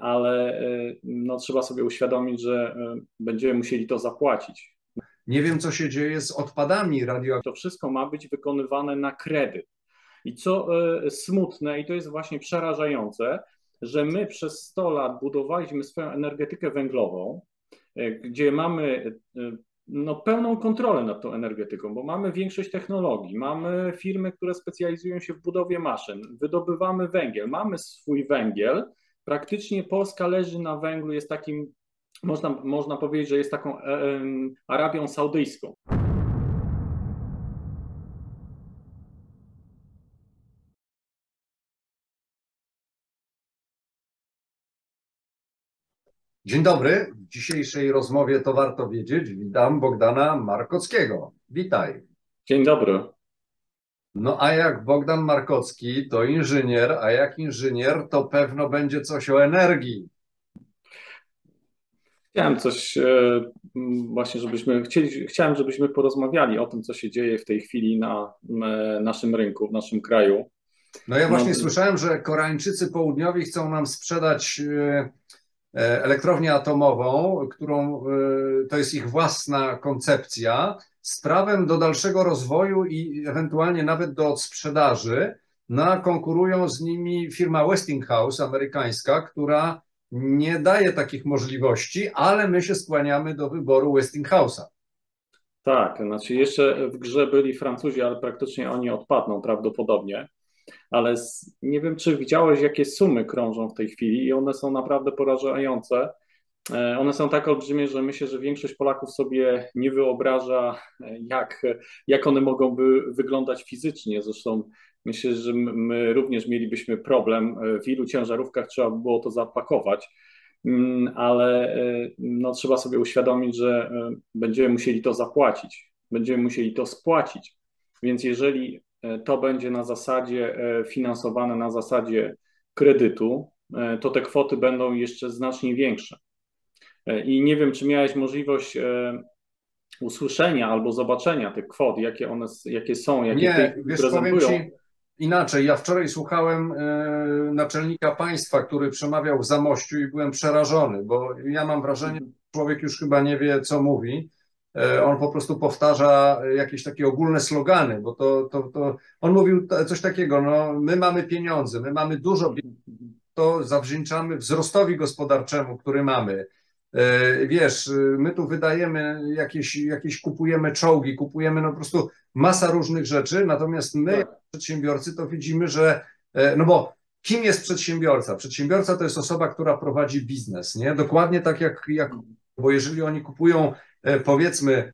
ale no, trzeba sobie uświadomić, że będziemy musieli to zapłacić. Nie wiem, co się dzieje z odpadami radioaktywnymi. To wszystko ma być wykonywane na kredyt. I co smutne, i to jest właśnie przerażające, że my przez 100 lat budowaliśmy swoją energetykę węglową, gdzie mamy no, pełną kontrolę nad tą energetyką, bo mamy większość technologii, mamy firmy, które specjalizują się w budowie maszyn, wydobywamy węgiel, mamy swój węgiel, praktycznie Polska leży na węglu, jest takim, można powiedzieć, że jest taką Arabią Saudyjską. Dzień dobry. W dzisiejszej rozmowie To Warto Wiedzieć. Witam Bogdana Markockiego. Witaj. Dzień dobry. No a jak Bogdan Markocki to inżynier, a jak inżynier to pewno będzie coś o energii. Chciałem coś właśnie, żebyśmy porozmawiali o tym, co się dzieje w tej chwili na naszym rynku, w naszym kraju. No ja właśnie słyszałem, że Koreańczycy południowi chcą nam sprzedać elektrownię atomową, którą to jest ich własna koncepcja, z prawem do dalszego rozwoju i ewentualnie nawet do odsprzedaży. No, konkurują z nimi firma Westinghouse amerykańska, która nie daje takich możliwości, ale my się skłaniamy do wyboru Westinghouse'a. Tak, znaczy jeszcze w grze byli Francuzi, ale praktycznie oni odpadną prawdopodobnie. Ale nie wiem, czy widziałeś, jakie sumy krążą w tej chwili i one są naprawdę porażające. One są tak olbrzymie, że myślę, że większość Polaków sobie nie wyobraża, jak one mogą wyglądać fizycznie. Zresztą myślę, że my również mielibyśmy problem, w ilu ciężarówkach trzeba by było to zapakować, ale no, trzeba sobie uświadomić, że będziemy musieli to zapłacić, będziemy musieli to spłacić, więc jeżeli to będzie na zasadzie finansowane, na zasadzie kredytu, to te kwoty będą jeszcze znacznie większe. I nie wiem, czy miałeś możliwość usłyszenia albo zobaczenia tych kwot, jakie są, jakie nie, wiesz, prezentują. Powiem ci inaczej, ja wczoraj słuchałem naczelnika państwa, który przemawiał w Zamościu i byłem przerażony, bo ja mam wrażenie, że człowiek już chyba nie wie, co mówi. On po prostu powtarza jakieś takie ogólne slogany, bo on mówił coś takiego, no my mamy pieniądze, my mamy dużo pieniędzy, to zawdzięczamy wzrostowi gospodarczemu, który mamy. Wiesz, my tu wydajemy jakieś kupujemy czołgi, kupujemy no po prostu masa różnych rzeczy, natomiast my jako przedsiębiorcy to widzimy, że no bo kim jest przedsiębiorca? Przedsiębiorca to jest osoba, która prowadzi biznes, nie? Dokładnie tak jak bo jeżeli oni kupują powiedzmy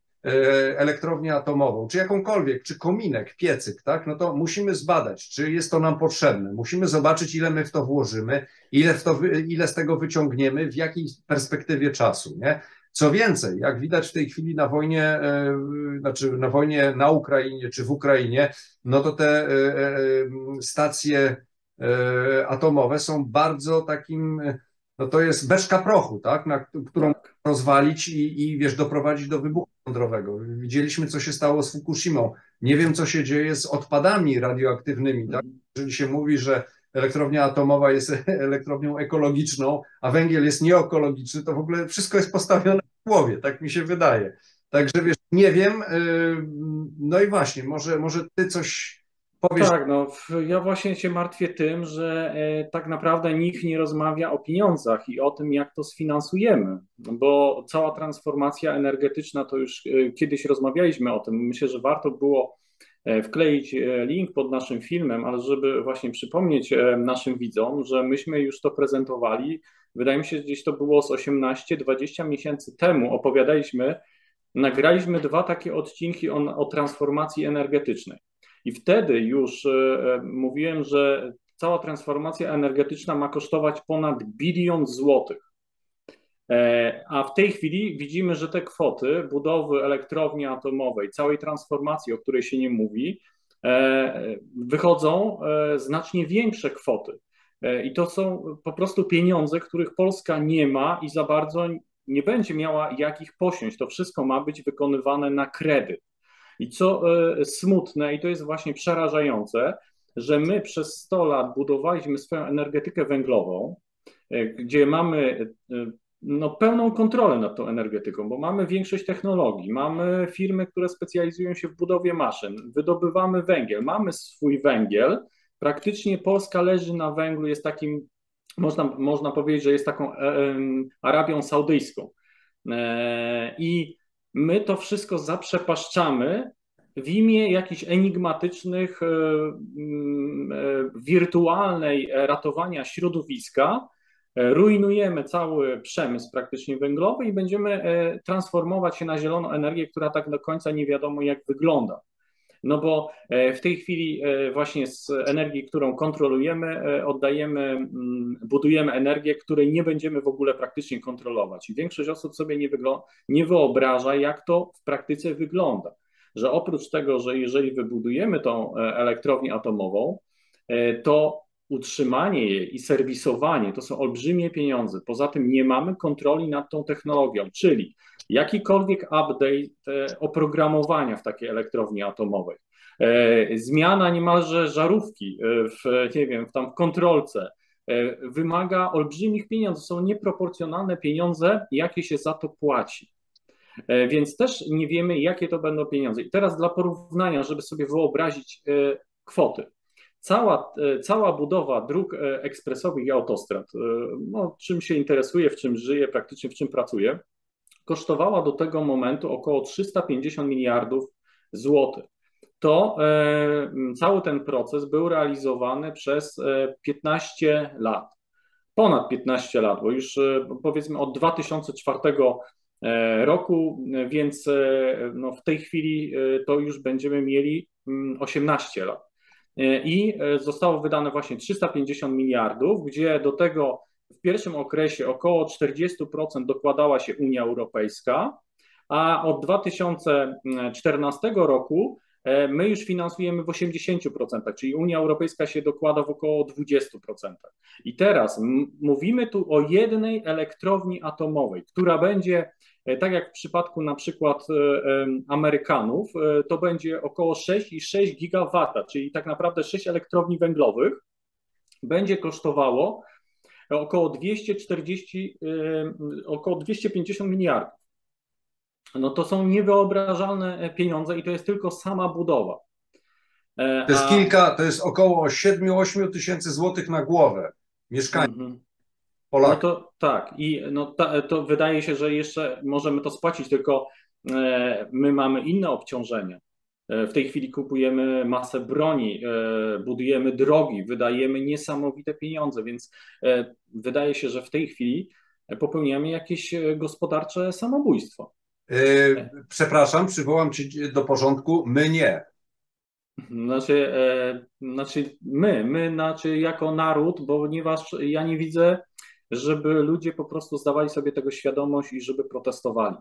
elektrownię atomową, czy jakąkolwiek, czy kominek, piecyk, tak, no to musimy zbadać, czy jest to nam potrzebne. Musimy zobaczyć, ile my w to włożymy, ile z tego wyciągniemy, w jakiej perspektywie czasu, nie? Co więcej, jak widać w tej chwili na wojnie, na Ukrainie, czy w Ukrainie, no to te stacje atomowe są bardzo takim... No to jest beczka prochu, tak, którą rozwalić i wiesz, doprowadzić do wybuchu jądrowego. Widzieliśmy, co się stało z Fukushimą. Nie wiem, co się dzieje z odpadami radioaktywnymi. Tak? Jeżeli się mówi, że elektrownia atomowa jest elektrownią ekologiczną, a węgiel jest nieekologiczny, to w ogóle wszystko jest postawione w głowie, tak mi się wydaje. Także wiesz, nie wiem, no i właśnie, może ty coś... Tak, no ja właśnie się martwię tym, że tak naprawdę nikt nie rozmawia o pieniądzach i o tym, jak to sfinansujemy, bo cała transformacja energetyczna, to już kiedyś rozmawialiśmy o tym, myślę, że warto było wkleić link pod naszym filmem, ale żeby właśnie przypomnieć naszym widzom, że myśmy już to prezentowali, wydaje mi się, że gdzieś to było z 18-20 miesięcy temu, opowiadaliśmy, nagraliśmy dwa takie odcinki o transformacji energetycznej. I wtedy już mówiłem, że cała transformacja energetyczna ma kosztować ponad 1 bilion złotych. A w tej chwili widzimy, że te kwoty budowy elektrowni atomowej, całej transformacji, o której się nie mówi, wychodzą znacznie większe kwoty. I to są po prostu pieniądze, których Polska nie ma i za bardzo nie będzie miała jak ich posiąść. To wszystko ma być wykonywane na kredyt. I co smutne, i to jest właśnie przerażające, że my przez 100 lat budowaliśmy swoją energetykę węglową, gdzie mamy pełną kontrolę nad tą energetyką, bo mamy większość technologii, mamy firmy, które specjalizują się w budowie maszyn, wydobywamy węgiel, mamy swój węgiel, praktycznie Polska leży na węglu, jest takim, można powiedzieć, że jest taką Arabią Saudyjską. I my to wszystko zaprzepaszczamy w imię jakichś enigmatycznych, wirtualnej ratowania środowiska, rujnujemy cały przemysł praktycznie węglowy i będziemy transformować się na zieloną energię, która tak do końca nie wiadomo jak wygląda. No bo w tej chwili właśnie z energii, którą kontrolujemy, oddajemy, budujemy energię, której nie będziemy w ogóle praktycznie kontrolować. I większość osób sobie nie wyobraża, jak to w praktyce wygląda. Że oprócz tego, że jeżeli wybudujemy tą elektrownię atomową, to utrzymanie jej i serwisowanie to są olbrzymie pieniądze. Poza tym nie mamy kontroli nad tą technologią, czyli jakikolwiek update oprogramowania w takiej elektrowni atomowej, zmiana niemalże żarówki w kontrolce wymaga olbrzymich pieniędzy, są nieproporcjonalne pieniądze, jakie się za to płaci. Więc też nie wiemy, jakie to będą pieniądze. I teraz dla porównania, żeby sobie wyobrazić kwoty. Cała budowa dróg ekspresowych i autostrad, czym się interesuję, w czym żyję, praktycznie w czym pracuję, kosztowała do tego momentu około 350 miliardów złotych. To cały ten proces był realizowany przez 15 lat, ponad 15 lat, bo już powiedzmy od 2004 roku, więc w tej chwili to już będziemy mieli 18 lat. I zostało wydane właśnie 350 miliardów, gdzie do tego w pierwszym okresie około 40% dokładała się Unia Europejska, a od 2014 roku my już finansujemy w 80%, czyli Unia Europejska się dokłada w około 20%. I teraz mówimy tu o jednej elektrowni atomowej, która będzie, tak jak w przypadku na przykład Amerykanów, to będzie około 6,6 gigawata, czyli tak naprawdę 6 elektrowni węglowych będzie kosztowało około 250 miliardów. No to są niewyobrażalne pieniądze i to jest tylko sama budowa. To jest około 7-8 tysięcy złotych na głowę mieszkania Polaków. No to tak, i to wydaje się, że jeszcze możemy to spłacić, tylko my mamy inne obciążenia. W tej chwili kupujemy masę broni, budujemy drogi, wydajemy niesamowite pieniądze, więc wydaje się, że w tej chwili popełniamy jakieś gospodarcze samobójstwo. Przepraszam, przywołam Cię do porządku, my nie. Znaczy my jako naród, ponieważ ja nie widzę, żeby ludzie po prostu zdawali sobie tego świadomość i żeby protestowali.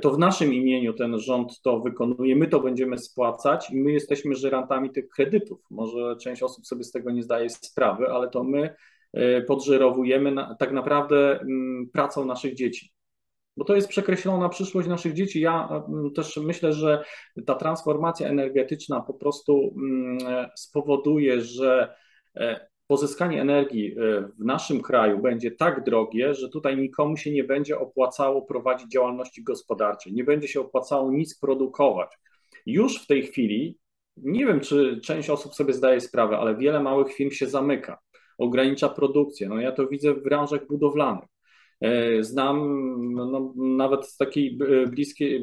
To w naszym imieniu ten rząd to wykonuje, my to będziemy spłacać i my jesteśmy żyrantami tych kredytów. Może część osób sobie z tego nie zdaje sprawy, ale to my podżyrowujemy tak naprawdę pracą naszych dzieci. Bo to jest przekreślona przyszłość naszych dzieci. Ja też myślę, że ta transformacja energetyczna po prostu spowoduje, że pozyskanie energii w naszym kraju będzie tak drogie, że tutaj nikomu się nie będzie opłacało prowadzić działalności gospodarczej, nie będzie się opłacało nic produkować. Już w tej chwili, nie wiem, czy część osób sobie zdaje sprawę, ale wiele małych firm się zamyka, ogranicza produkcję. Ja to widzę w branżach budowlanych. Znam nawet taki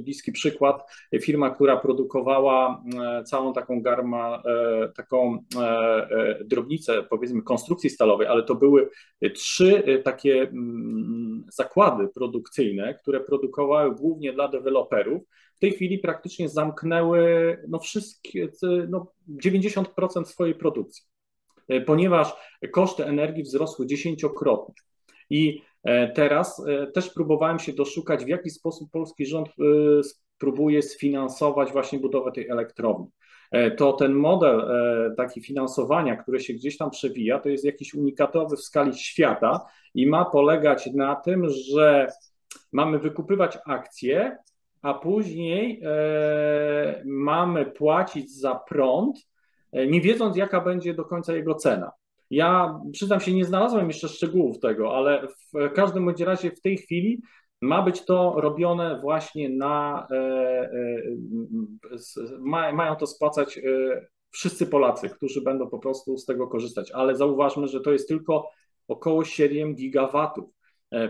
bliski przykład, firma, która produkowała całą taką drobnicę, powiedzmy, konstrukcji stalowej, ale to były 3 takie zakłady produkcyjne, które produkowały głównie dla deweloperów. W tej chwili praktycznie zamknęły 90% swojej produkcji, ponieważ koszty energii wzrosły 10-krotnie. I teraz też próbowałem się doszukać, w jaki sposób polski rząd próbuje sfinansować właśnie budowę tej elektrowni. To ten model taki finansowania, który się gdzieś tam przewija, to jest jakiś unikatowy w skali świata i ma polegać na tym, że mamy wykupywać akcje, a później mamy płacić za prąd, nie wiedząc, jaka będzie do końca jego cena. Ja przyznam się, nie znalazłem jeszcze szczegółów tego, ale w każdym bądź razie w tej chwili ma być to robione właśnie na, mają to spłacać wszyscy Polacy, którzy będą po prostu z tego korzystać, ale zauważmy, że to jest tylko około 7 gigawatów.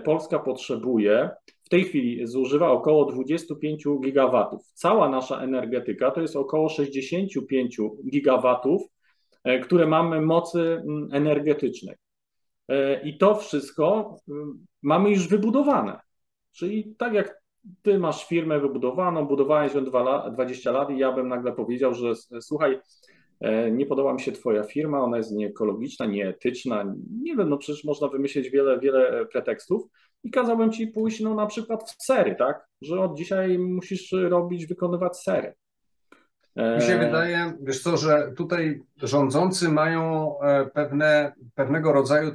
Polska potrzebuje, w tej chwili zużywa około 25 gigawatów. Cała nasza energetyka to jest około 65 gigawatów, które mamy mocy energetycznej. I to wszystko mamy już wybudowane. Czyli tak jak ty masz firmę wybudowaną, budowałeś ją 20 lat i ja bym nagle powiedział, że słuchaj, nie podoba mi się twoja firma, ona jest nieekologiczna, nieetyczna, nie wiem, no przecież można wymyślić wiele pretekstów i kazałbym ci pójść no, na przykład w sery, tak, że od dzisiaj musisz wykonywać sery. Mi się wydaje, wiesz co, że tutaj rządzący mają pewnego rodzaju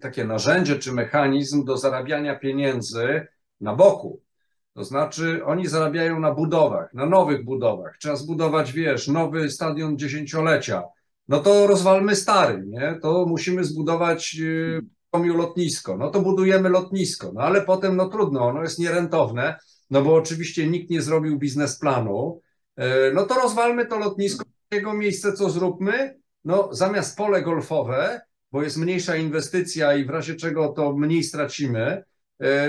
takie narzędzie czy mechanizm do zarabiania pieniędzy na boku. To znaczy oni zarabiają na budowach, na nowych budowach. Trzeba zbudować, wiesz, nowy stadion dziesięciolecia. No to rozwalmy stary, nie? To musimy zbudować lotnisko. No to budujemy lotnisko. No ale potem, no trudno, ono jest nierentowne, no bo oczywiście nikt nie zrobił biznesplanu. No to rozwalmy to lotnisko, jego miejsce co zróbmy? No zamiast pole golfowe, bo jest mniejsza inwestycja i w razie czego to mniej stracimy,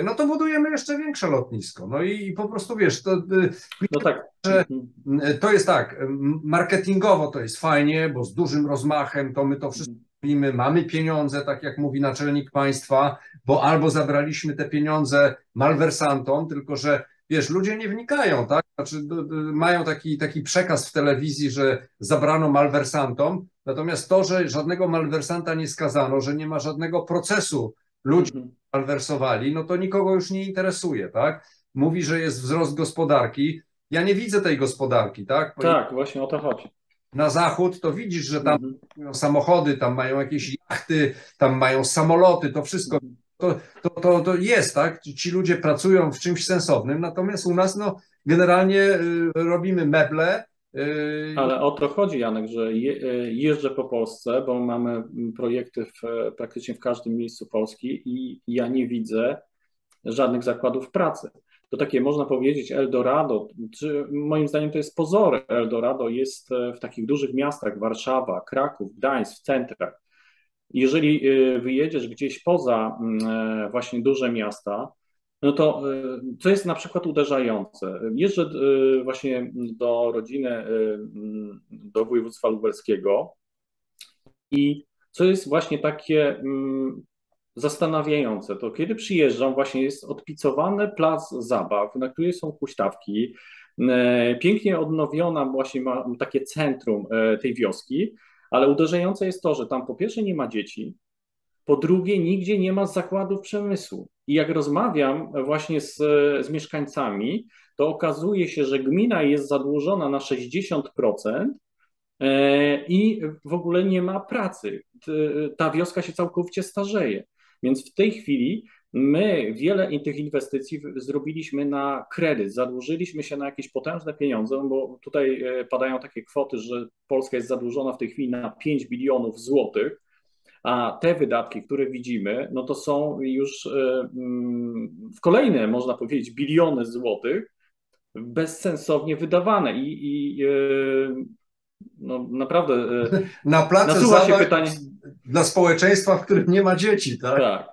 no to budujemy jeszcze większe lotnisko. No i po prostu wiesz, no tak. To jest tak, marketingowo to jest fajnie, bo z dużym rozmachem to my to wszystko robimy, mamy pieniądze, tak jak mówi naczelnik państwa, bo albo zabraliśmy te pieniądze malwersantom, tylko że wiesz, ludzie nie wnikają, tak? Znaczy, mają taki przekaz w telewizji, że zabrano malwersantom, natomiast to, że żadnego malwersanta nie skazano, że nie ma żadnego procesu, ludzi malwersowali, no to nikogo już nie interesuje, tak? Mówi, że jest wzrost gospodarki. Ja nie widzę tej gospodarki, tak? Bo tak, właśnie o to chodzi. Na zachód to widzisz, że tam mają samochody, tam mają jakieś jachty, tam mają samoloty, to wszystko to jest, tak? Ci ludzie pracują w czymś sensownym, natomiast u nas no generalnie robimy meble. Ale o to chodzi, Janek, że jeżdżę po Polsce, bo mamy projekty praktycznie w każdym miejscu Polski i ja nie widzę żadnych zakładów pracy. To takie, można powiedzieć, Eldorado, czy moim zdaniem to jest pozory. Eldorado jest w takich dużych miastach, Warszawa, Kraków, Gdańsk, w centrach. Jeżeli wyjedziesz gdzieś poza właśnie duże miasta, no to co jest na przykład uderzające? Jeżdżę właśnie do rodziny, do województwa lubelskiego i co jest właśnie takie zastanawiające, to kiedy przyjeżdżam, właśnie jest odpicowany plac zabaw, na której są huśtawki, pięknie odnowiona właśnie ma takie centrum tej wioski, ale uderzające jest to, że tam po pierwsze nie ma dzieci, po drugie nigdzie nie ma zakładów przemysłu. I jak rozmawiam właśnie z mieszkańcami, to okazuje się, że gmina jest zadłużona na 60% i w ogóle nie ma pracy. Ta wioska się całkowicie starzeje. Więc w tej chwili my wiele tych inwestycji zrobiliśmy na kredyt, zadłużyliśmy się na jakieś potężne pieniądze, bo tutaj padają takie kwoty, że Polska jest zadłużona w tej chwili na 5 bilionów złotych, a te wydatki, które widzimy, no to są już w kolejne, można powiedzieć, biliony złotych bezsensownie wydawane i no naprawdę na placu zabaw się pytanie dla społeczeństwa, w którym nie ma dzieci, tak? Tak,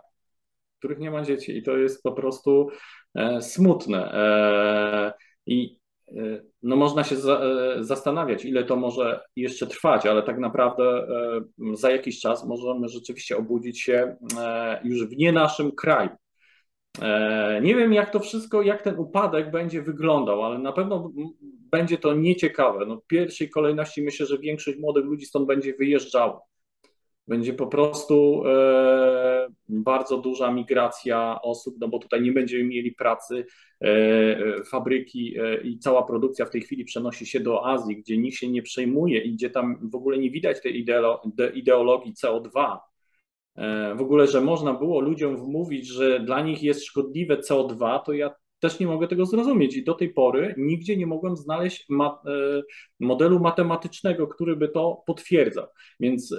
w których nie ma dzieci i to jest po prostu smutne i no można się zastanawiać, ile to może jeszcze trwać, ale tak naprawdę za jakiś czas możemy rzeczywiście obudzić się już w nie naszym kraju. Nie wiem, jak to wszystko, jak ten upadek będzie wyglądał, ale na pewno będzie to nieciekawe. No w pierwszej kolejności myślę, że większość młodych ludzi stąd będzie wyjeżdżała. Będzie po prostu bardzo duża migracja osób, no bo tutaj nie będziemy mieli pracy, fabryki i cała produkcja w tej chwili przenosi się do Azji, gdzie nikt się nie przejmuje i gdzie tam w ogóle nie widać tej ideologii CO2. W ogóle, że można było ludziom wmówić, że dla nich jest szkodliwe CO2, to ja też nie mogę tego zrozumieć i do tej pory nigdzie nie mogłem znaleźć modelu matematycznego, który by to potwierdzał. Więc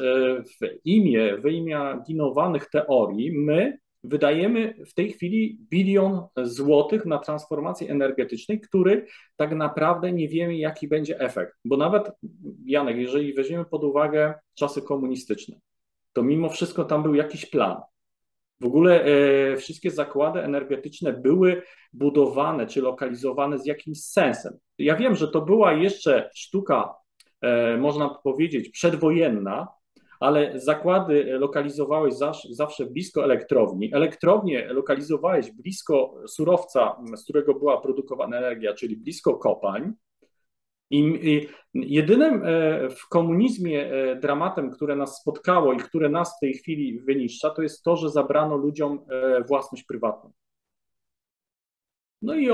wyimaginowanych teorii my wydajemy w tej chwili $1 billion na transformację energetyczną, który tak naprawdę nie wiemy, jaki będzie efekt. Bo nawet, Janek, jeżeli weźmiemy pod uwagę czasy komunistyczne, to mimo wszystko tam był jakiś plan. W ogóle wszystkie zakłady energetyczne były budowane czy lokalizowane z jakimś sensem. Ja wiem, że to była jeszcze sztuka, można powiedzieć, przedwojenna, ale zakłady lokalizowałeś zawsze blisko elektrowni. Elektrownie lokalizowałeś blisko surowca, z którego była produkowana energia, czyli blisko kopalń. I jedynym w komunizmie dramatem, które nas spotkało i które nas w tej chwili wyniszcza, to jest to, że zabrano ludziom własność prywatną. No i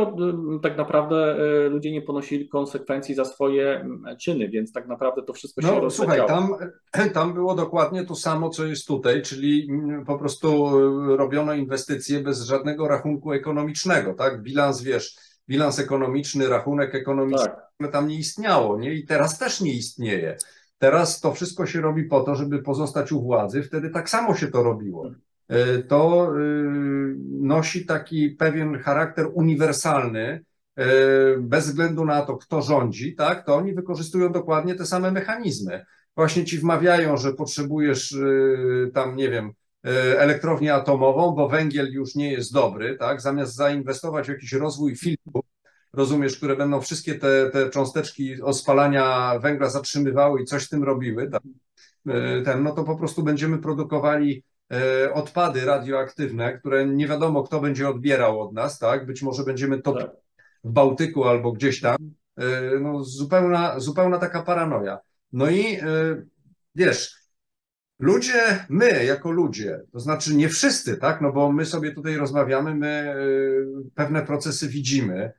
tak naprawdę ludzie nie ponosili konsekwencji za swoje czyny, więc tak naprawdę to wszystko się rozleciało. Słuchaj, tam było dokładnie to samo, co jest tutaj, czyli po prostu robiono inwestycje bez żadnego rachunku ekonomicznego, tak? Bilans, wiesz, bilans ekonomiczny, rachunek ekonomiczny, tak, tam nie istniało, nie? I teraz też nie istnieje. Teraz to wszystko się robi po to, żeby pozostać u władzy, wtedy tak samo się to robiło. To nosi taki pewien charakter uniwersalny, bez względu na to, kto rządzi, tak, to oni wykorzystują dokładnie te same mechanizmy. Właśnie ci wmawiają, że potrzebujesz tam, nie wiem, elektrownię atomową, bo węgiel już nie jest dobry, tak, zamiast zainwestować w jakiś rozwój filtrów, rozumiesz, które będą wszystkie te cząsteczki od spalania węgla zatrzymywały i coś z tym robiły, tak? No to po prostu będziemy produkowali odpady radioaktywne, które nie wiadomo, kto będzie odbierał od nas, tak? Być może będziemy to w Bałtyku albo gdzieś tam. No, zupełna taka paranoja. No i wiesz, ludzie, my jako ludzie, to znaczy nie wszyscy, tak? No bo my sobie tutaj rozmawiamy, my pewne procesy widzimy.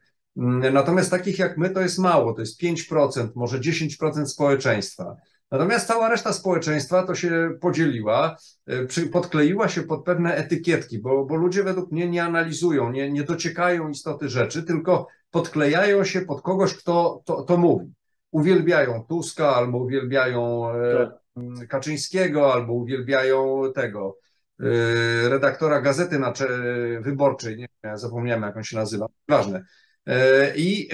Natomiast takich jak my to jest mało, to jest 5%, może 10% społeczeństwa. Natomiast cała reszta społeczeństwa to się podzieliła, podkleiła się pod pewne etykietki, bo ludzie według mnie nie analizują, nie dociekają istoty rzeczy, tylko podklejają się pod kogoś, kto to mówi. Uwielbiają Tuska, albo uwielbiają Kaczyńskiego, albo uwielbiają tego redaktora Gazety Wyborczej, nie wiem, zapomniałem, jak on się nazywa, ważne. I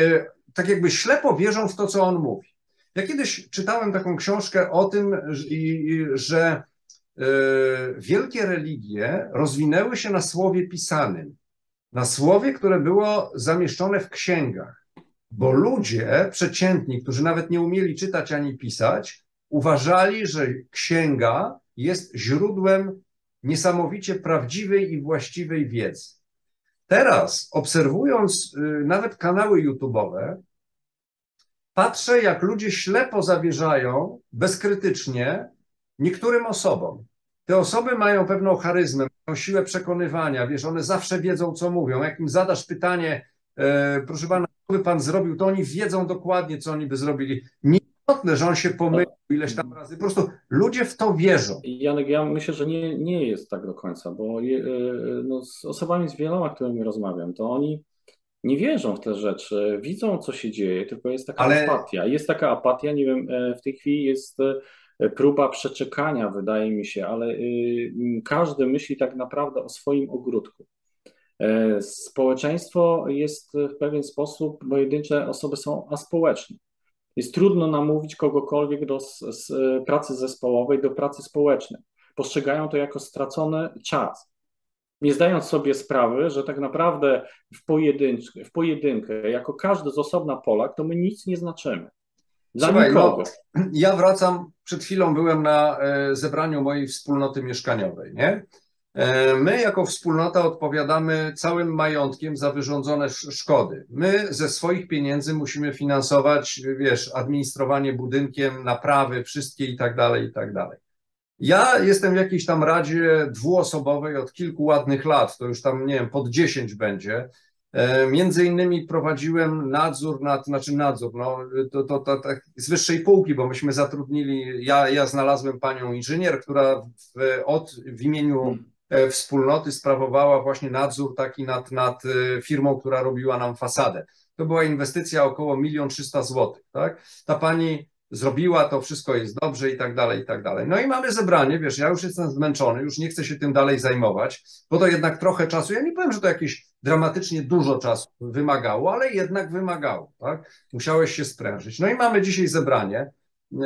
tak jakby ślepo wierzą w to, co on mówi. Ja kiedyś czytałem taką książkę o tym, że wielkie religie rozwinęły się na słowie pisanym, na słowie, które było zamieszczone w księgach, bo ludzie przeciętni, którzy nawet nie umieli czytać ani pisać, uważali, że księga jest źródłem niesamowicie prawdziwej i właściwej wiedzy. Teraz, obserwując nawet kanały YouTube'owe, patrzę, jak ludzie ślepo zawierzają, bezkrytycznie, niektórym osobom. Te osoby mają pewną charyzmę, mają siłę przekonywania, wiesz, one zawsze wiedzą, co mówią. Jak im zadasz pytanie, proszę pana, co by pan zrobił, to oni wiedzą dokładnie, co oni by zrobili. Nieistotne, że on się pomylił ileś tam razy. Po prostu ludzie w to wierzą. Janek, ja myślę, że nie jest tak do końca, bo z osobami z wieloma, którymi rozmawiam, to oni nie wierzą w te rzeczy, widzą, co się dzieje, tylko jest taka apatia. Jest taka apatia, nie wiem, w tej chwili jest próba przeczekania, wydaje mi się, ale każdy myśli tak naprawdę o swoim ogródku. Społeczeństwo jest w pewien sposób, pojedyncze osoby są aspołeczne. Jest trudno namówić kogokolwiek do pracy zespołowej, do pracy społecznej. Postrzegają to jako stracony czas, nie zdając sobie sprawy, że tak naprawdę w pojedynkę, jako każdy z osobna Polak, to my nic nie znaczymy. Słuchaj, nikogo. No, ja wracam, przed chwilą byłem na zebraniu mojej wspólnoty mieszkaniowej, nie? My jako wspólnota odpowiadamy całym majątkiem za wyrządzone szkody. My ze swoich pieniędzy musimy finansować, wiesz, administrowanie budynkiem, naprawy, wszystkie i tak dalej, i tak dalej. Ja jestem w jakiejś tam radzie dwuosobowej od kilku ładnych lat, to już tam, nie wiem, pod 10 będzie. Między innymi prowadziłem nadzór tak z wyższej półki, bo myśmy zatrudnili, ja znalazłem panią inżynier, która w imieniu wspólnoty sprawowała właśnie nadzór taki nad firmą, która robiła nam fasadę. To była inwestycja około 1 300 000 złotych, tak? Ta pani zrobiła to, wszystko jest dobrze i tak dalej, i tak dalej. No i mamy zebranie, wiesz, ja już jestem zmęczony, już nie chcę się tym dalej zajmować, bo to jednak trochę czasu, ja nie powiem, że to jakieś dramatycznie dużo czasu wymagało, ale jednak wymagało, tak? Musiałeś się sprężyć. No i mamy dzisiaj zebranie,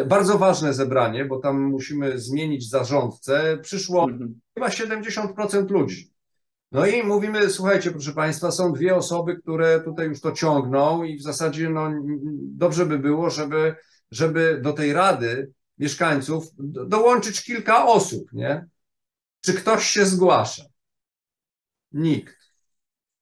bardzo ważne zebranie, bo tam musimy zmienić zarządcę, przyszło chyba 70% ludzi. No i mówimy, słuchajcie, proszę Państwa, są dwie osoby, które tutaj już to ciągną i w zasadzie no, dobrze by było, żeby do tej rady mieszkańców dołączyć kilka osób, nie? Czy ktoś się zgłasza? Nikt.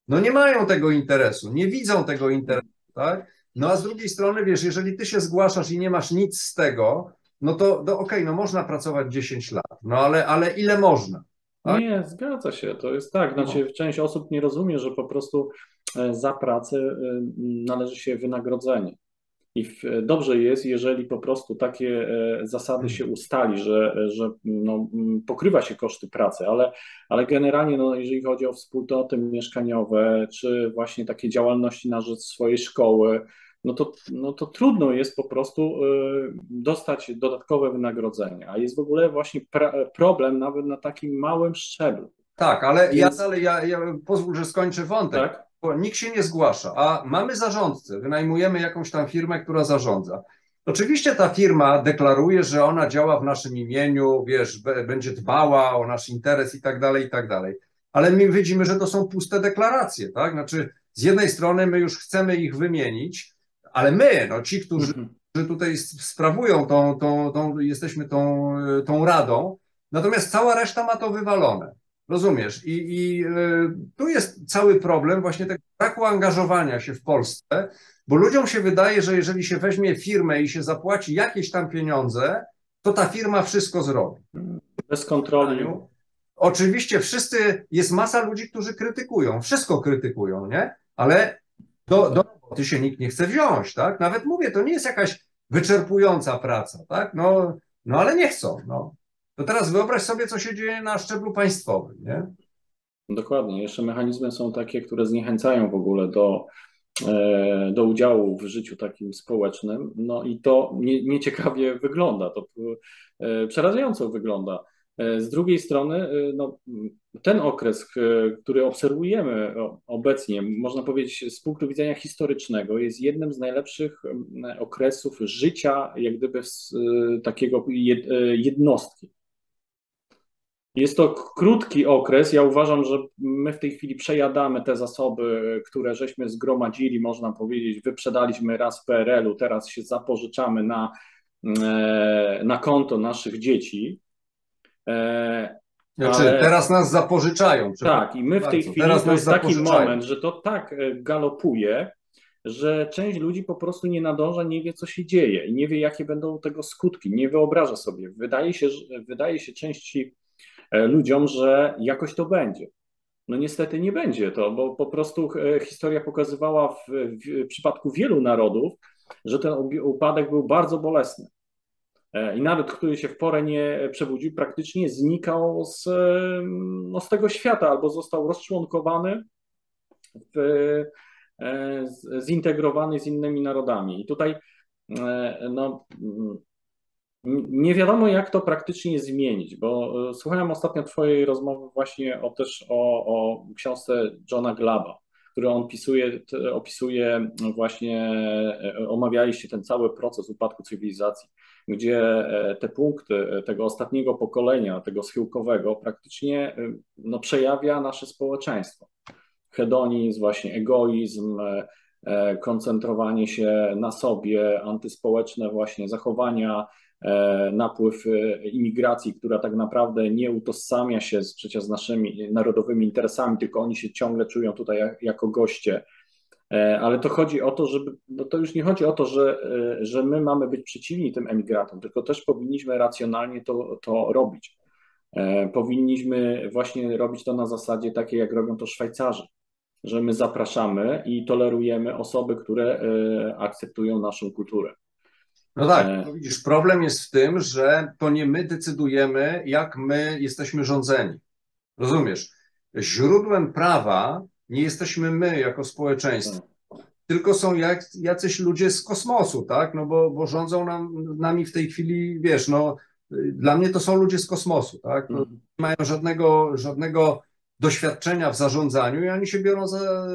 No nie mają tego interesu, nie widzą tego interesu, tak? No a z drugiej strony, wiesz, jeżeli ty się zgłaszasz i nie masz nic z tego, no to okej, no można pracować 10 lat, no ale ile można? Tak? Nie, zgadza się, to jest tak. Znaczy, część osób nie rozumie, że po prostu za pracę należy się wynagrodzenie. I dobrze jest, jeżeli po prostu takie zasady się ustali, że no, pokrywa się koszty pracy, ale generalnie no, jeżeli chodzi o wspólnoty mieszkaniowe, czy właśnie takie działalności na rzecz swojej szkoły, no to trudno jest po prostu dostać dodatkowe wynagrodzenie, a jest w ogóle właśnie problem nawet na takim małym szczeblu. Tak, ale więc... ja pozwól, że skończę wątek. Tak? Bo nikt się nie zgłasza, a mamy zarządcę, wynajmujemy jakąś tam firmę, która zarządza. Oczywiście ta firma deklaruje, że ona działa w naszym imieniu, wiesz, będzie dbała o nasz interes i tak dalej, ale my widzimy, że to są puste deklaracje, tak? Znaczy z jednej strony my już chcemy ich wymienić, ale my, no ci, którzy tutaj sprawują jesteśmy tą radą, natomiast cała reszta ma to wywalone. Rozumiesz? I tu jest cały problem właśnie tego braku angażowania się w Polsce, bo ludziom się wydaje, że jeżeli się weźmie firmę i się zapłaci jakieś tam pieniądze, to ta firma wszystko zrobi. Bez kontroli. Oczywiście wszyscy, jest masa ludzi, którzy krytykują, wszystko krytykują, nie? Ale do roboty się nikt nie chce wziąć, tak? Nawet mówię, to nie jest jakaś wyczerpująca praca, tak? No ale nie chcą, no. To teraz wyobraź sobie, co się dzieje na szczeblu państwowym, nie? Dokładnie. Jeszcze mechanizmy są takie, które zniechęcają w ogóle do udziału w życiu takim społecznym. No i to nieciekawie wygląda, to przerażająco wygląda. Z drugiej strony no, ten okres, który obserwujemy obecnie, można powiedzieć z punktu widzenia historycznego, jest jednym z najlepszych okresów życia jak gdyby takiego jednostki. Jest to krótki okres, ja uważam, że my w tej chwili przejadamy te zasoby, które żeśmy zgromadzili, można powiedzieć, wyprzedaliśmy raz w PRL-u, teraz się zapożyczamy na konto naszych dzieci. Znaczy, ale... teraz nas zapożyczają. Tak, i my w tej chwili teraz to jest taki moment, że to tak galopuje, że część ludzi po prostu nie nadąża, nie wie, co się dzieje i nie wie, jakie będą tego skutki, nie wyobraża sobie. Wydaje się części ludziom, że jakoś to będzie. No niestety nie będzie to, bo po prostu historia pokazywała w przypadku wielu narodów, że ten upadek był bardzo bolesny. I naród, który się w porę nie przebudził, praktycznie znikał z tego świata albo został rozczłonkowany, zintegrowany z innymi narodami. I tutaj no, nie wiadomo, jak to praktycznie zmienić, bo słuchałem ostatnio twojej rozmowy właśnie o książce Johna Glaba, które on opisuje właśnie, omawialiście ten cały proces upadku cywilizacji, gdzie te punkty tego ostatniego pokolenia, tego schyłkowego praktycznie no, przejawia nasze społeczeństwo. Hedonizm, właśnie egoizm, koncentrowanie się na sobie, antyspołeczne właśnie zachowania, napływ imigracji, która tak naprawdę nie utożsamia się przecież z naszymi narodowymi interesami, tylko oni się ciągle czują tutaj jako goście. Ale to chodzi o to, żeby, no to już nie chodzi o to, że my mamy być przeciwni tym emigrantom, tylko też powinniśmy racjonalnie to robić. Powinniśmy właśnie robić to na zasadzie takiej, jak robią to Szwajcarzy, że my zapraszamy i tolerujemy osoby, które akceptują naszą kulturę. No tak, widzisz, problem jest w tym, że to nie my decydujemy, jak my jesteśmy rządzeni. Rozumiesz? Źródłem prawa nie jesteśmy my jako społeczeństwo, tylko są jacyś ludzie z kosmosu, tak? No bo rządzą nami w tej chwili, wiesz, no dla mnie to są ludzie z kosmosu, tak? No, nie mają żadnego doświadczenia w zarządzaniu i oni się biorą za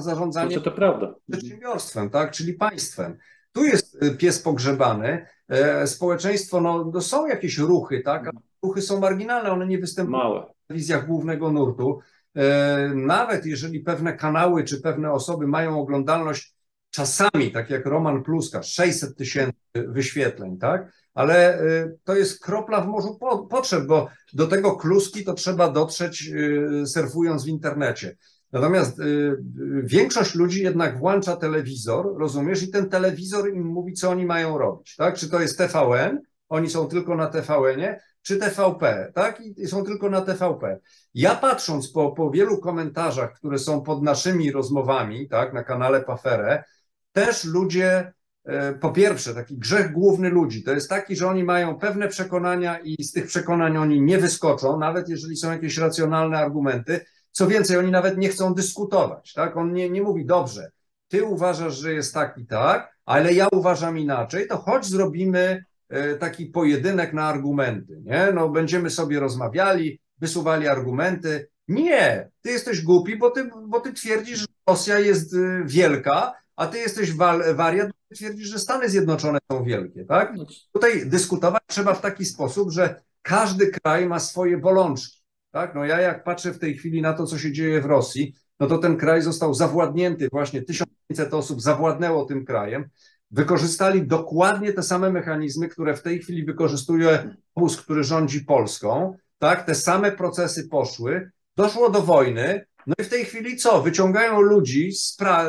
zarządzanie to prawda. Przedsiębiorstwem, tak? Czyli państwem. Tu jest pies pogrzebany, społeczeństwo, no są jakieś ruchy, tak? Ale ruchy są marginalne, one nie występują małe. W telewizjach głównego nurtu. Nawet jeżeli pewne kanały czy pewne osoby mają oglądalność czasami, tak jak Roman Kluska, 600 000 wyświetleń, tak? Ale to jest kropla w morzu potrzeb, bo do tego Kluski to trzeba dotrzeć surfując w internecie. Natomiast większość ludzi jednak włącza telewizor, rozumiesz, i ten telewizor im mówi, co oni mają robić, tak? Czy to jest TVN, oni są tylko na TVN-ie, czy TVP, tak? I są tylko na TVP. Ja patrząc po wielu komentarzach, które są pod naszymi rozmowami, tak, na kanale PAFERE, też ludzie, po pierwsze, taki grzech główny ludzi, to jest taki, że oni mają pewne przekonania i z tych przekonań oni nie wyskoczą, nawet jeżeli są jakieś racjonalne argumenty. Co więcej, oni nawet nie chcą dyskutować, tak? On nie mówi, dobrze, ty uważasz, że jest tak i tak, ale ja uważam inaczej, to choć zrobimy taki pojedynek na argumenty, nie? No będziemy sobie rozmawiali, wysuwali argumenty. Nie, ty jesteś głupi, bo ty twierdzisz, że Rosja jest wielka, a ty jesteś wariat, bo ty twierdzisz, że Stany Zjednoczone są wielkie, tak? Tutaj dyskutować trzeba w taki sposób, że każdy kraj ma swoje bolączki, tak? No ja jak patrzę w tej chwili na to, co się dzieje w Rosji, no to ten kraj został zawładnięty, właśnie 1500 osób zawładnęło tym krajem. Wykorzystali dokładnie te same mechanizmy, które w tej chwili wykorzystuje PUS, który rządzi Polską, tak? Te same procesy poszły, doszło do wojny, no i w tej chwili co? Wyciągają ludzi,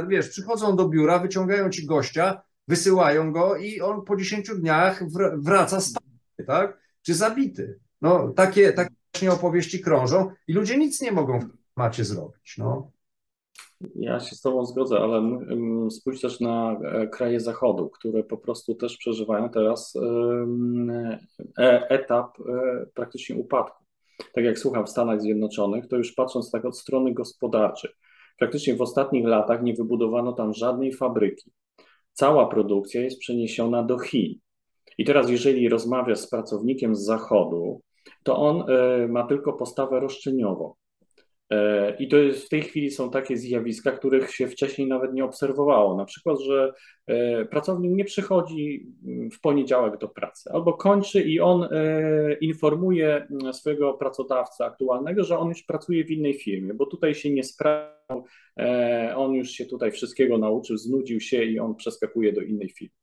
wiesz, przychodzą do biura, wyciągają ci gościa, wysyłają go i on po 10 dniach wraca z pamięci, tak? Czy zabity. No, takie właśnie opowieści krążą i ludzie nic nie mogą w temacie zrobić, no. Ja się z Tobą zgodzę, ale spójrz też na kraje Zachodu, które po prostu też przeżywają teraz etap praktycznie upadku. Tak jak słucham w Stanach Zjednoczonych, to już patrząc tak od strony gospodarczej, praktycznie w ostatnich latach nie wybudowano tam żadnej fabryki. Cała produkcja jest przeniesiona do Chin. I teraz jeżeli rozmawiasz z pracownikiem z Zachodu, to on ma tylko postawę roszczeniową. I to jest, w tej chwili są takie zjawiska, których się wcześniej nawet nie obserwowało. Na przykład, że pracownik nie przychodzi w poniedziałek do pracy albo kończy i on informuje swojego pracodawcę aktualnego, że on już pracuje w innej firmie, bo tutaj się nie sprawdzał, on już się tutaj wszystkiego nauczył, znudził się i on przeskakuje do innej firmy.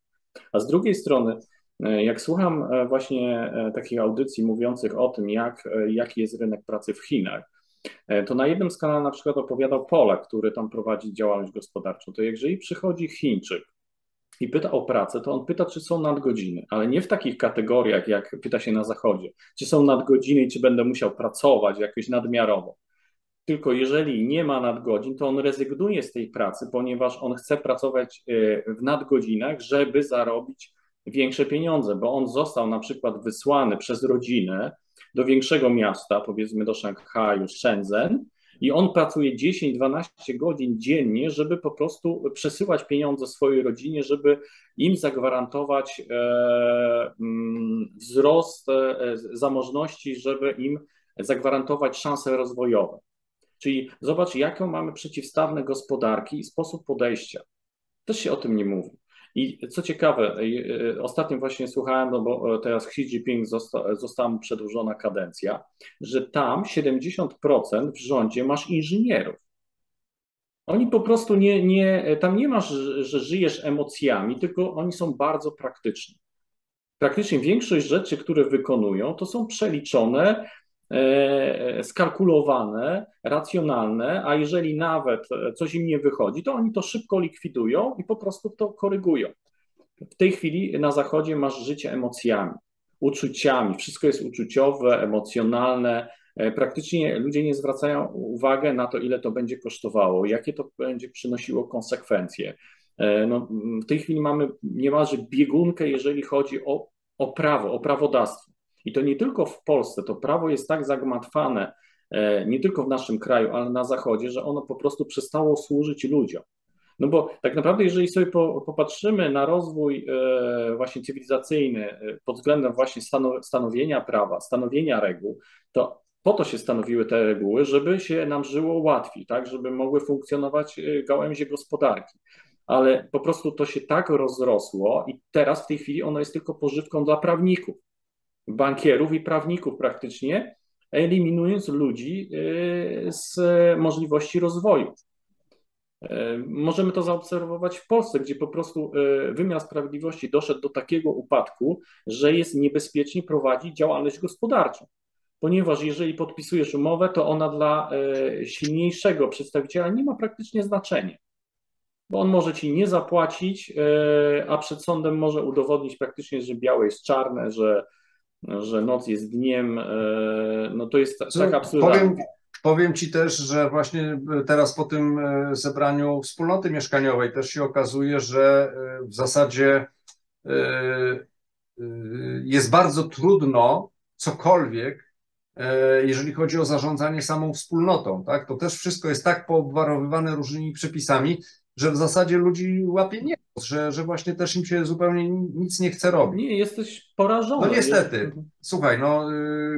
A z drugiej strony, jak słucham właśnie takich audycji mówiących o tym, jaki jest rynek pracy w Chinach, to na jednym z kanałów na przykład opowiadał Polak, który tam prowadzi działalność gospodarczą, to jeżeli przychodzi Chińczyk i pyta o pracę, to on pyta, czy są nadgodziny, ale nie w takich kategoriach, jak pyta się na Zachodzie, czy są nadgodziny i czy będę musiał pracować jakoś nadmiarowo. Tylko jeżeli nie ma nadgodzin, to on rezygnuje z tej pracy, ponieważ on chce pracować w nadgodzinach, żeby zarobić większe pieniądze, bo on został na przykład wysłany przez rodzinę do większego miasta, powiedzmy do Szanghaju, Shenzhen, i on pracuje 10-12 godzin dziennie, żeby po prostu przesyłać pieniądze swojej rodzinie, żeby im zagwarantować wzrost zamożności, żeby im zagwarantować szanse rozwojowe. Czyli zobacz, jaką mamy przeciwstawne gospodarki i sposób podejścia. Też się o tym nie mówi. I co ciekawe, ostatnio właśnie słuchałem, no bo teraz Xi Jinping została mu przedłużona kadencja, że tam 70% w rządzie masz inżynierów. Oni po prostu tam nie masz, że żyjesz emocjami, tylko oni są bardzo praktyczni. Praktycznie większość rzeczy, które wykonują, to są przeliczone, skalkulowane, racjonalne, a jeżeli nawet coś im nie wychodzi, to oni to szybko likwidują i po prostu to korygują. W tej chwili na Zachodzie masz życie emocjami, uczuciami, wszystko jest uczuciowe, emocjonalne, praktycznie ludzie nie zwracają uwagi na to, ile to będzie kosztowało, jakie to będzie przynosiło konsekwencje. No, w tej chwili mamy niemalże biegunkę, jeżeli chodzi o prawo, o prawodawstwo. I to nie tylko w Polsce, to prawo jest tak zagmatwane nie tylko w naszym kraju, ale na Zachodzie, że ono po prostu przestało służyć ludziom. No bo tak naprawdę, jeżeli sobie popatrzymy na rozwój właśnie cywilizacyjny pod względem właśnie stanowienia prawa, stanowienia reguł, to po to się stanowiły te reguły, żeby się nam żyło łatwiej, tak, żeby mogły funkcjonować gałęzie gospodarki. Ale po prostu to się tak rozrosło i teraz w tej chwili ono jest tylko pożywką dla prawników, bankierów i prawników praktycznie, eliminując ludzi z możliwości rozwoju. Możemy to zaobserwować w Polsce, gdzie po prostu wymiar sprawiedliwości doszedł do takiego upadku, że jest niebezpiecznie prowadzić działalność gospodarczą, ponieważ jeżeli podpisujesz umowę, to ona dla silniejszego przedstawiciela nie ma praktycznie znaczenia, bo on może ci nie zapłacić, a przed sądem może udowodnić praktycznie, że białe jest czarne, że noc jest dniem, no to jest tak absurdalne. Powiem Ci też, że właśnie teraz po tym zebraniu wspólnoty mieszkaniowej też się okazuje, że w zasadzie jest bardzo trudno cokolwiek, jeżeli chodzi o zarządzanie samą wspólnotą, tak? To też wszystko jest tak poobwarowywane różnymi przepisami, że w zasadzie ludzi łapie nie, że właśnie też im się zupełnie nic nie chce robić. Nie, jesteś porażony. No niestety. Słuchaj, no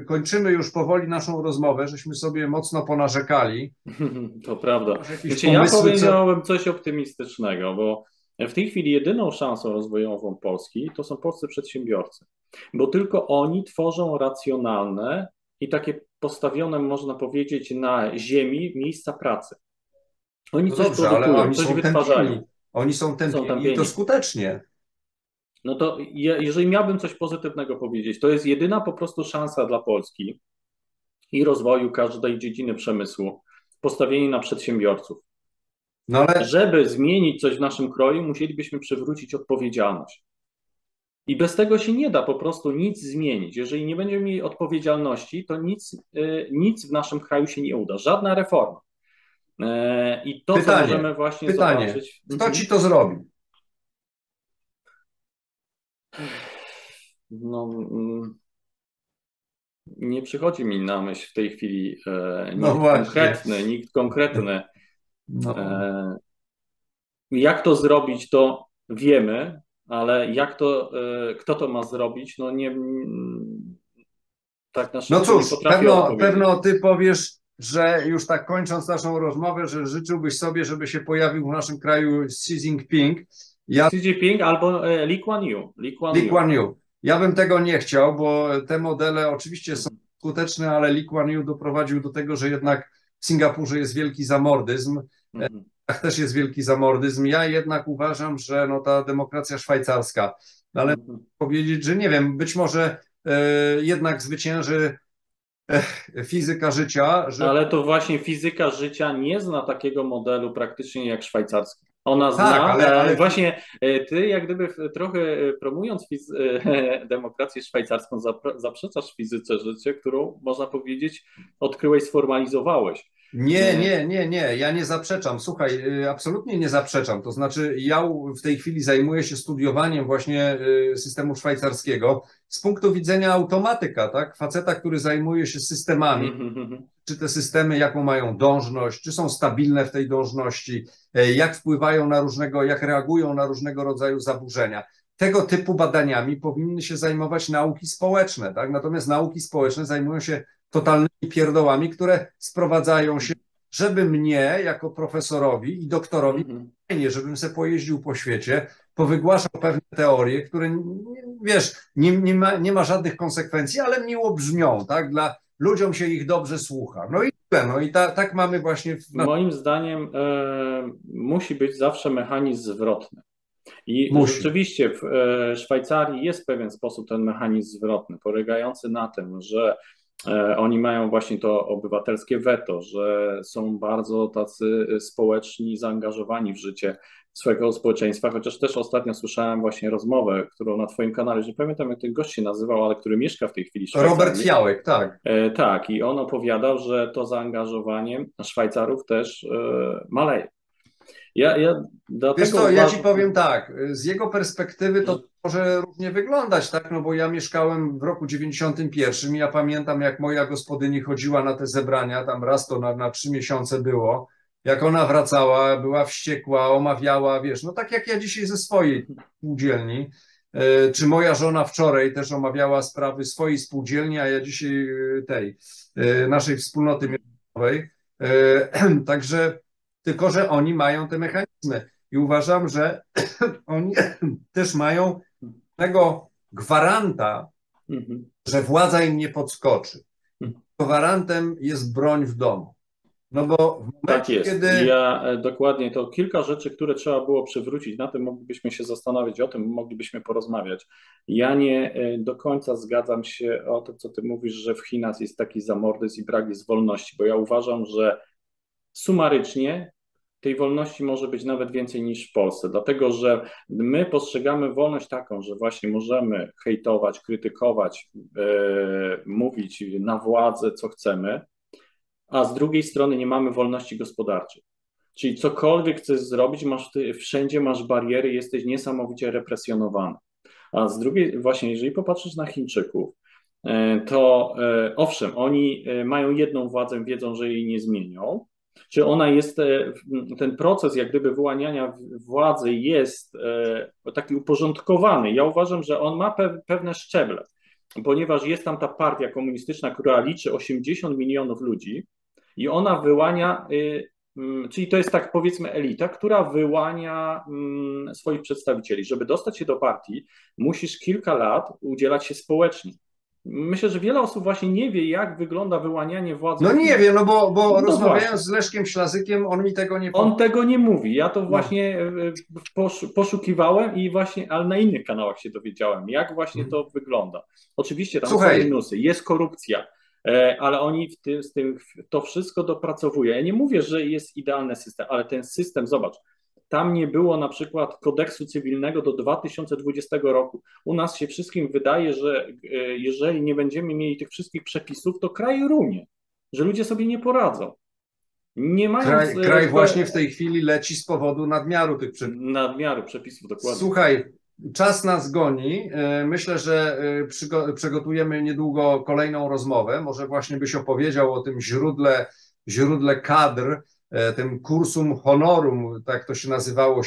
kończymy już powoli naszą rozmowę, żeśmy sobie mocno ponarzekali. To prawda. Wiecie, ja powiedziałem coś optymistycznego, bo w tej chwili jedyną szansą rozwojową Polski to są polscy przedsiębiorcy, bo tylko oni tworzą racjonalne i takie postawione, można powiedzieć, na ziemi miejsca pracy. Oni no coś dobrze, produkują, ale oni coś wytwarzają. Oni są tępieni i to skutecznie. No to jeżeli miałbym coś pozytywnego powiedzieć, to jest jedyna po prostu szansa dla Polski i rozwoju każdej dziedziny przemysłu, postawienie na przedsiębiorców. No ale... Żeby zmienić coś w naszym kraju, musielibyśmy przywrócić odpowiedzialność. I bez tego się nie da po prostu nic zmienić. Jeżeli nie będziemy mieli odpowiedzialności, to nic w naszym kraju się nie uda. Żadna reforma. I to, pytanie, co możemy właśnie zobaczyć. Kto ci to zrobił? No, nie przychodzi mi na myśl w tej chwili nikt konkretny. No. Jak to zrobić, to wiemy, ale jak to, kto to ma zrobić, no nie... Tak no cóż, pewno ty powiesz, że już tak kończąc naszą rozmowę, że życzyłbyś sobie, żeby się pojawił w naszym kraju Xi Jinping. Xi Jinping albo Li Kuan Yew. Ja bym tego nie chciał, bo te modele oczywiście są skuteczne, ale Li Kuan Yew doprowadził do tego, że jednak w Singapurze jest wielki zamordyzm. Też jest wielki zamordyzm. Ja jednak uważam, że no ta demokracja szwajcarska, ale powiedzieć, że nie wiem, być może jednak zwycięży fizyka życia. Że... Ale to właśnie fizyka życia nie zna takiego modelu praktycznie jak szwajcarski. Ona zna, tak, ale właśnie ty jak gdyby trochę promując demokrację szwajcarską zaprzeczasz fizyce życia, którą można powiedzieć odkryłeś, sformalizowałeś. Nie, ja nie zaprzeczam. Słuchaj, absolutnie nie zaprzeczam. To znaczy ja w tej chwili zajmuję się studiowaniem właśnie systemu szwajcarskiego z punktu widzenia automatyka, tak? Faceta, który zajmuje się systemami. Czy te systemy, jaką mają dążność, czy są stabilne w tej dążności, jak wpływają na różnego, jak reagują na różnego rodzaju zaburzenia. Tego typu badaniami powinny się zajmować nauki społeczne, tak? Natomiast nauki społeczne zajmują się totalnymi pierdołami, które sprowadzają się, żeby mnie jako profesorowi i doktorowi, żebym se pojeździł po świecie, powygłaszał pewne teorie, które wiesz, nie ma żadnych konsekwencji, ale miło brzmią, tak? Dla ludziom się ich dobrze słucha. No i tak mamy właśnie... Moim zdaniem musi być zawsze mechanizm zwrotny. Rzeczywiście w Szwajcarii jest pewien sposób ten mechanizm zwrotny, polegający na tym, że oni mają właśnie to obywatelskie weto, że są bardzo tacy społeczni, zaangażowani w życie swojego społeczeństwa, chociaż też ostatnio słyszałem właśnie rozmowę, którą na twoim kanale, nie pamiętam jak ten gość się nazywał, ale który mieszka w tej chwili w Szwajcarii. Robert Jałek, tak. Tak, i on opowiadał, że to zaangażowanie Szwajcarów też maleje. Wiesz co, ja ci powiem tak, z jego perspektywy to może różnie wyglądać, tak? No bo ja mieszkałem w roku 91 i ja pamiętam, jak moja gospodyni chodziła na te zebrania, tam raz to na 3 miesiące było, jak ona wracała, była wściekła, omawiała, wiesz, no tak jak ja dzisiaj ze swojej spółdzielni, czy moja żona wczoraj też omawiała sprawy swojej spółdzielni, a ja dzisiaj tej, naszej wspólnoty mieszkaniowej, także tylko że oni mają te mechanizmy i uważam, że oni też mają tego gwaranta, że władza im nie podskoczy. Gwarantem jest broń w domu. No bo w momencie, tak jest. Kiedy... dokładnie, to kilka rzeczy, które trzeba było przywrócić, na tym moglibyśmy się zastanawiać, o tym moglibyśmy porozmawiać. Ja nie do końca zgadzam się o tym, co ty mówisz, że w Chinach jest taki zamordyzm i brak jest wolności, bo ja uważam, że sumarycznie tej wolności może być nawet więcej niż w Polsce, dlatego że my postrzegamy wolność taką, że właśnie możemy hejtować, krytykować, mówić na władzę, co chcemy, a z drugiej strony nie mamy wolności gospodarczej. Czyli cokolwiek chcesz zrobić, wszędzie masz bariery, jesteś niesamowicie represjonowany. A z drugiej, właśnie jeżeli popatrzysz na Chińczyków, to owszem, oni mają jedną władzę, wiedzą, że jej nie zmienią, czy ona jest, ten proces jak gdyby wyłaniania władzy jest taki uporządkowany. Ja uważam, że on ma pewne szczeble, ponieważ jest tam ta partia komunistyczna, która liczy 80 milionów ludzi i ona wyłania, czyli to jest tak powiedzmy elita, która wyłania swoich przedstawicieli. Żeby dostać się do partii, musisz kilka lat udzielać się społecznie. Myślę, że wiele osób właśnie nie wie, jak wygląda wyłanianie władzy. No nie wiem, no bo rozmawiając z Leszkiem Szlazykiem, on mi tego nie mówi. On tego nie mówi. Ja to właśnie poszukiwałem i właśnie, ale na innych kanałach się dowiedziałem, jak właśnie to wygląda. Oczywiście tam są minusy, jest korupcja, ale oni to wszystko dopracowują. Ja nie mówię, że jest idealny system, ale ten system, zobacz, tam nie było na przykład kodeksu cywilnego do 2020 roku. U nas się wszystkim wydaje, że jeżeli nie będziemy mieli tych wszystkich przepisów, to kraj runie, że ludzie sobie nie poradzą. Nie mając... Kraj właśnie w tej chwili leci z powodu nadmiaru tych przepisów. Nadmiaru przepisów, dokładnie. Słuchaj, czas nas goni. Myślę, że przygotujemy niedługo kolejną rozmowę. Może właśnie byś opowiedział o tym źródle kadr, tym kursum honorum, tak to się nazywało,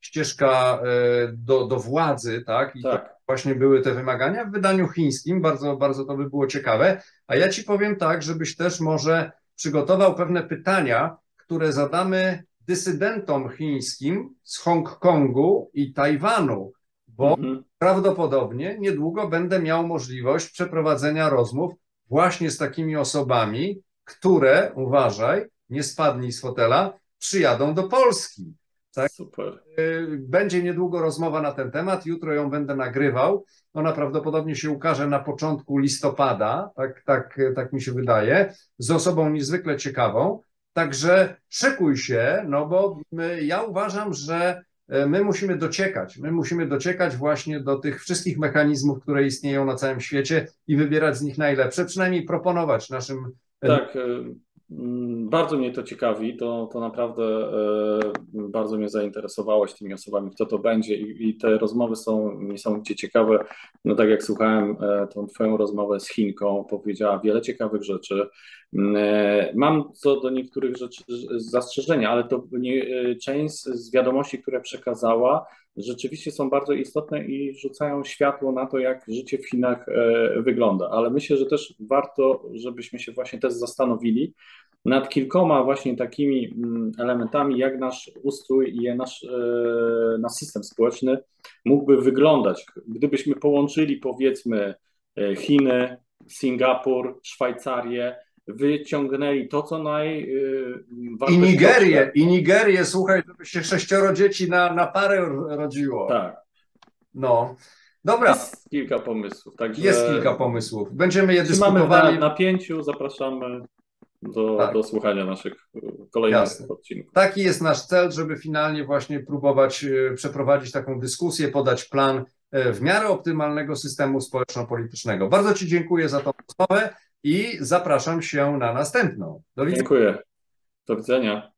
ścieżka do władzy, tak? I tak. To właśnie były te wymagania w wydaniu chińskim, bardzo, bardzo to by było ciekawe. A ja ci powiem tak, żebyś też może przygotował pewne pytania, które zadamy dysydentom chińskim z Hongkongu i Tajwanu, bo prawdopodobnie niedługo będę miał możliwość przeprowadzenia rozmów właśnie z takimi osobami, które, uważaj, nie spadnij z fotela, przyjadą do Polski. Tak? Super. Będzie niedługo rozmowa na ten temat, jutro ją będę nagrywał. Ona prawdopodobnie się ukaże na początku listopada, tak mi się wydaje, z osobą niezwykle ciekawą. Także szykuj się, no bo ja uważam, że my musimy dociekać. My musimy dociekać właśnie do tych wszystkich mechanizmów, które istnieją na całym świecie i wybierać z nich najlepsze, przynajmniej proponować naszym... Tak. Bardzo mnie to ciekawi, to naprawdę bardzo mnie zainteresowałeś tymi osobami, kto to będzie i te rozmowy są niesamowicie ciekawe. No tak jak słuchałem tą twoją rozmowę z Chinką, powiedziała wiele ciekawych rzeczy. Mam co do niektórych rzeczy zastrzeżenia, ale to część z wiadomości, które przekazała, rzeczywiście są bardzo istotne i rzucają światło na to, jak życie w Chinach wygląda. Ale myślę, że też warto, żebyśmy się właśnie też zastanowili nad kilkoma właśnie takimi elementami, jak nasz ustrój i nasz system społeczny mógłby wyglądać. Gdybyśmy połączyli powiedzmy Chiny, Singapur, Szwajcarię, wyciągnęli to, co najważniejsze. I Nigerię, słuchaj, żeby się 6 dzieci na parę rodziło. Tak. No, dobra. Jest kilka pomysłów. Także jest kilka pomysłów. Będziemy je dyskutowali. Mamy na 5, zapraszamy do słuchania naszych kolejnych odcinków. Taki jest nasz cel, żeby finalnie właśnie próbować przeprowadzić taką dyskusję, podać plan w miarę optymalnego systemu społeczno-politycznego. Bardzo ci dziękuję za tą rozmowę. I zapraszam się na następną. Do widzenia. Dziękuję. Do widzenia.